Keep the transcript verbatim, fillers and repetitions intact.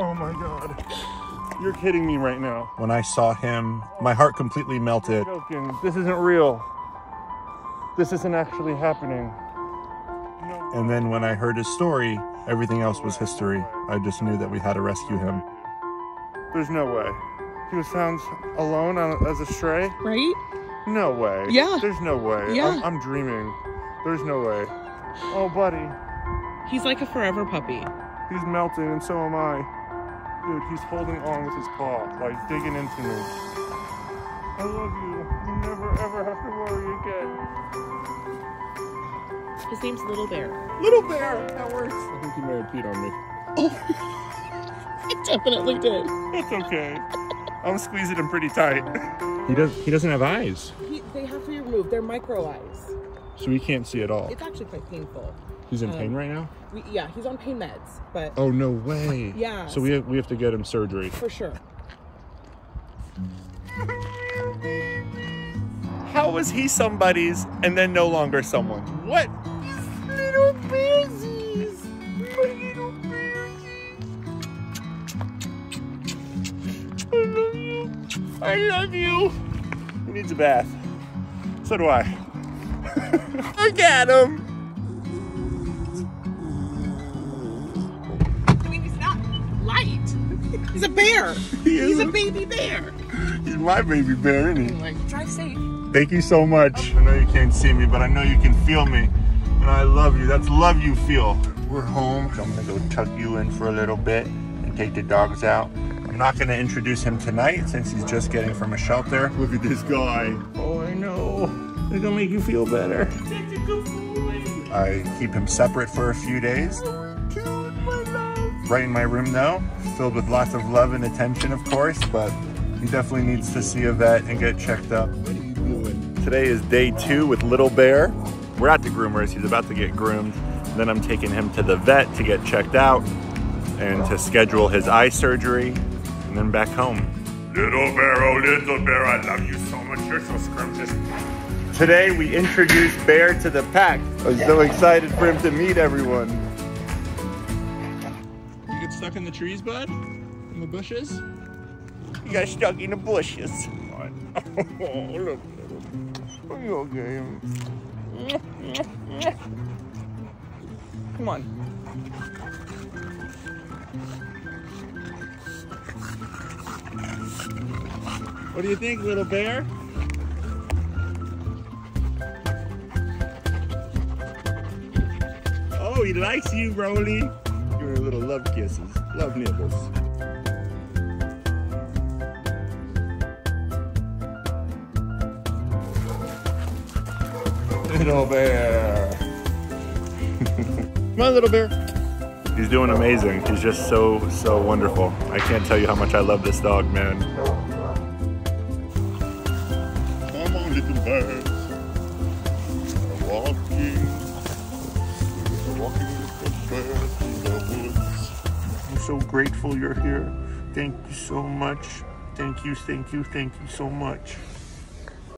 Oh my God. You're kidding me right now. When I saw him, my heart completely melted. I'm joking. This isn't real. This isn't actually happening. No. And then when I heard his story, everything else was history. I just knew that we had to rescue him. There's no way. He was found alone on, as a stray? Right? No way. Yeah. There's no way. Yeah. I'm, I'm dreaming. There's no way. Oh, buddy. He's like a forever puppy. He's melting and so am I. Dude, he's holding on with his paw, like digging into me. I love you. You never ever have to worry again. His name's Little Bear. Little Bear! That works. I think he may have peed on me. Oh, it definitely did. It's okay. I'm squeezing him pretty tight. He, does, he doesn't have eyes. He, they have to be removed. They're micro eyes. So he can't see at all. It's actually quite painful. He's in um, pain right now? We, yeah, he's on pain meds, but... Oh, no way. Yeah. So we have, we have to get him surgery. For sure. How is he somebody's and then no longer someone? What? He's little bearsies. My little bearsies. I love you. I love you. He needs a bath. So do I. Look at him. I mean, he's not light. He's a bear. He he's a baby bear. He's my baby bear, isn't he? Like, drive safe. Thank you so much. Oh. I know you can't see me, but I know you can feel me. And I love you. That's love you feel. We're home. So I'm going to go tuck you in for a little bit and take the dogs out. I'm not going to introduce him tonight since he's just getting from a shelter. Look at this guy. Oh, I know. They're gonna make you feel better. Such a good boy. I keep him separate for a few days. Oh, cute, my love. Right in my room now, filled with lots of love and attention, of course, but he definitely needs to see a vet and get checked up. What are you doing? Today is day two with Little Bear. We're at the groomer's, he's about to get groomed. Then I'm taking him to the vet to get checked out and to schedule his eye surgery, and then back home. Little Bear, oh Little Bear, I love you so much, you're so scrumptious. Today we introduced Bear to the pack. I was so excited for him to meet everyone. You get stuck in the trees, bud? In the bushes? You got stuck in the bushes. Oh, look. Are you okay? Come on. What do you think, Little Bear? Oh, he likes you, Rolly. Give her little love kisses, love nibbles. Little Bear. Come on, Little Bear. He's doing amazing. He's just so, so wonderful. I can't tell you how much I love this dog, man. Come on, Little Bear. Walking. Walking with the bear in the woods. I'm so grateful you're here. Thank you so much. Thank you, thank you, thank you so much.